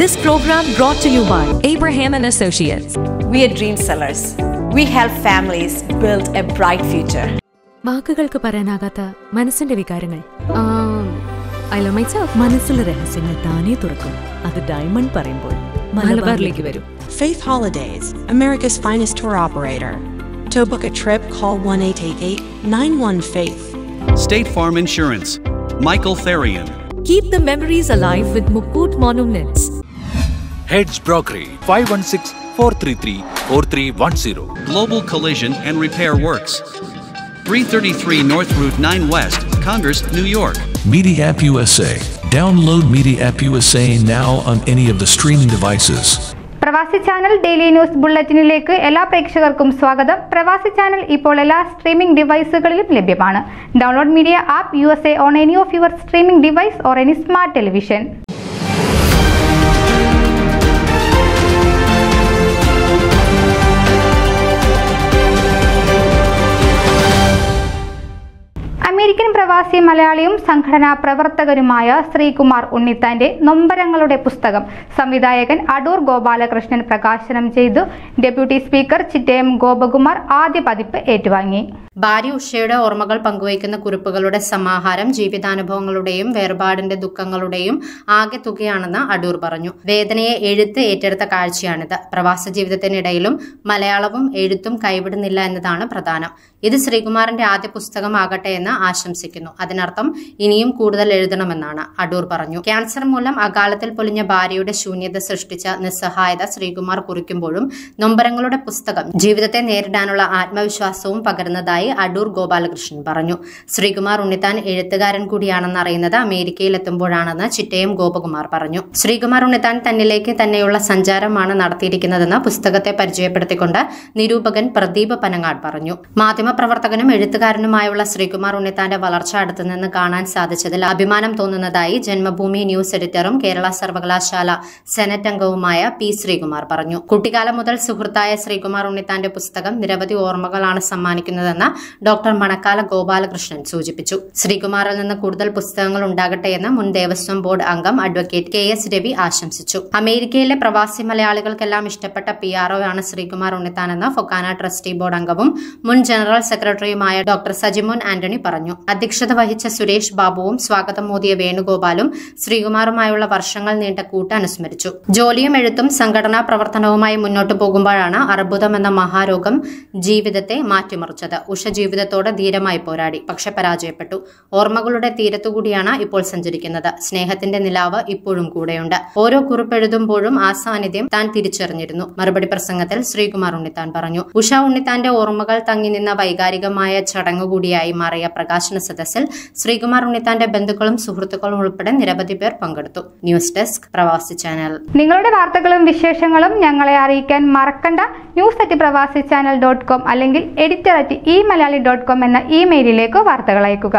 This program brought to you by Abraham and Associates. We are dream sellers. We help families build a bright future. വാക്കുകൾക്ക് പറയാനാകാത്ത മനസ്സിന്റെ വികാരങ്ങൾ. I love myself. മനസ്സിലെ രഹസ്യങ്ങൾ താനേ തുറക്കും. അത് ഡയമണ്ട് പറയുമ്പോൾ മലബാറിലേക്ക് വരും. Faith Holidays, America's finest tour operator. To book a trip, call 1-888-91-FAITH. State Farm Insurance, Michael Theryan. Keep the memories alive with Mukut Monuments. Hedge Brokery, 516-433-4310. Global Collision and Repair Works. 333 North Route 9 West, Congress, New York. Media App USA. Download Media App USA now on any of the streaming devices. Pravasi Channel Daily News Bulletinilekku എല്ലാ പ്രേക്ഷകർക്കും സ്വാഗതം. പ്രവാസി channel ഇപ്പോൾ എല്ലാ streaming ഡിവൈസുകളിലും ലഭ്യമാണ്. Download Media App USA on any of your streaming device or any smart television. American പ്രവാസി മലയാളിയും സംഘടനാ പ്രവർത്തകരുമായ ശ്രീകുമാർ ഉണ്ണിത്താന്റെ നൊമ്പരങ്ങളുടെ പുസ്തകം സംവിധായകൻ അടൂർ ഗോപാലകൃഷ്ണൻ പ്രകാശനം ചെയ്തു. ഡെപ്യൂട്ടി സ്പീക്കർ ചിറ്റയം ഗോപകുമാർ ആദ്യ പതിപ്പ് ഏറ്റുവാങ്ങി. ഭാര്യ ഉഷയുടെ ഓർമ്മകൾ പങ്കുവയ്ക്കുന്ന കുറിപ്പുകളുടെ സമാഹാരം ജീവിതാനുഭവങ്ങളുടെയും വേർപാടിന്റെ ദുഃഖങ്ങളുടെയും ആകെ തുകയാണെന്ന് അടൂർ പറഞ്ഞു. വേദനയെ എഴുത്ത് ഏറ്റെടുത്ത കാഴ്ചയാണിത്. പ്രവാസ ജീവിതത്തിനിടയിലും മലയാളവും എഴുത്തും കൈവിടുന്നില്ല എന്നതാണ് പ്രധാനം. ഇത് ശ്രീകുമാറിന്റെ ആദ്യ പുസ്തകമാകട്ടെ എന്ന് ആശംസിക്കുന്നു. അതിനർത്ഥം ഇനിയും കൂടുതൽ എഴുതണമെന്നാണ് അടൂർ പറഞ്ഞു. ക്യാൻസർ മൂലം അകാലത്തിൽ പൊലിഞ്ഞ ഭാര്യയുടെ ശൂന്യത സൃഷ്ടിച്ച നിസ്സഹായത ശ്രീകുമാർ കുറിക്കുമ്പോഴും നൊമ്പരങ്ങളുടെ പുസ്തകം ജീവിതത്തെ നേരിടാനുള്ള ആത്മവിശ്വാസവും പകരുന്നതായി അടൂർ ഗോപാലകൃഷ്ണൻ പറഞ്ഞു. ശ്രീകുമാർ ഉണ്ണിത്താൻ എഴുത്തുകാരൻ കൂടിയാണെന്ന് അറിയുന്നത് അമേരിക്കയിലെത്തുമ്പോഴാണെന്ന് ചിറ്റയം ഗോപകുമാർ പറഞ്ഞു. ശ്രീകുമാർ ഉണ്ണിത്താൻ തന്നിലേക്ക് തന്നെയുള്ള സഞ്ചാരമാണ് നടത്തിയിരിക്കുന്നതെന്ന് പുസ്തകത്തെ പരിചയപ്പെടുത്തിക്കൊണ്ട് നിരൂപകൻ പ്രദീപ് പനങ്ങാട് പറഞ്ഞു. മാധ്യമപ്രവർത്തകനും എഴുത്തുകാരനുമായുള്ള ശ്രീകുമാർ ഉണ്ണിത്താന്റെ വളർച്ച അടുത്തുനിന്ന് കാണാൻ സാധിച്ചതിൽ അഭിമാനം തോന്നുന്നതായി ജന്മഭൂമി ന്യൂസ് എഡിറ്ററും കേരള സർവകലാശാല സെനറ്റ് അംഗവുമായ പി ശ്രീകുമാർ പറഞ്ഞു. കുട്ടിക്കാലം മുതൽ സുഹൃത്തായ ശ്രീകുമാർ ഉണ്ണിത്താന്റെ പുസ്തകം നിരവധി ഓർമ്മകളാണ് സമ്മാനിക്കുന്നതെന്ന് ഡോക്ടർ മണക്കാല ഗോപാലകൃഷ്ണൻ സൂചിപ്പിച്ചു. ശ്രീകുമാറിൽ നിന്ന് കൂടുതൽ പുസ്തകങ്ങൾ ഉണ്ടാകട്ടെ എന്ന് മുൻ ദേവസ്വം ബോർഡ് അംഗം അഡ്വക്കേറ്റ് KS രവി ആശംസിച്ചു. അമേരിക്കയിലെ പ്രവാസി മലയാളികൾക്കെല്ലാം ഇഷ്ടപ്പെട്ട PRO ആണ് ശ്രീകുമാർ ഉണ്ണിത്താനെന്ന് ഫൊക്കാന ട്രസ്റ്റി ബോർഡ് അംഗവും മുൻ ജനറൽ സെക്രട്ടറിയുമായ ഡോക്ടർ സജിമോൻ ആന്റണി പറഞ്ഞു. അധ്യക്ഷത വഹിച്ച സുരേഷ് ബാബുവും സ്വാഗതം മോദിയ വേണുഗോപാലും ശ്രീകുമാറുമായുള്ള വർഷങ്ങൾ നീണ്ട കൂട്ട് അനുസ്മരിച്ചു. ജോലിയും എഴുത്തും സംഘടനാ പ്രവർത്തനവുമായി മുന്നോട്ടു പോകുമ്പോഴാണ് അർബുദം എന്ന മഹാരോഗം ജീവിതത്തെ മാറ്റിമറിച്ചത്. ഉഷ ജീവിതത്തോടെ ധീരമായി പോരാടി, പക്ഷെ പരാജയപ്പെട്ടു. ഓർമ്മകളുടെ തീരത്തുകൂടിയാണ് ഇപ്പോൾ സഞ്ചരിക്കുന്നത്. സ്നേഹത്തിന്റെ നിലാവ് ഇപ്പോഴും കൂടെയുണ്ട്. ഓരോ കുറിപ്പെഴുതുമ്പോഴും ആ സാന്നിധ്യം താൻ തിരിച്ചറിഞ്ഞിരുന്നു. മറുപടി പ്രസംഗത്തിൽ ശ്രീകുമാർ ഉണ്ണിത്താൻ പറഞ്ഞു. ഉഷ ഉണ്ണിത്താന്റെ ഓർമ്മകൾ തങ്ങി നിന്ന വൈകാരികമായ ചടങ്ങുകൂടിയായി മാറിയ പ്രകാശന സദസ്സിൽ ശ്രീകുമാർ ഉണ്ണിത്താന്റെ ബന്ധുക്കളും സുഹൃത്തുക്കളും ഉൾപ്പെടെ നിരവധി പേർ പങ്കെടുത്തു. ന്യൂസ് ഡെസ്ക് പ്രവാസി ചാനൽ. നിങ്ങളുടെ വാർത്തകളും വിശേഷങ്ങളും ഞങ്ങളെ അറിയിക്കാൻ മറക്കണ്ട. news@pravasichannel.com അല്ലെങ്കിൽ editor@emalaali.com എന്ന ഇമെയിലിലേക്ക് വാർത്തകൾ അയയ്ക്കുക.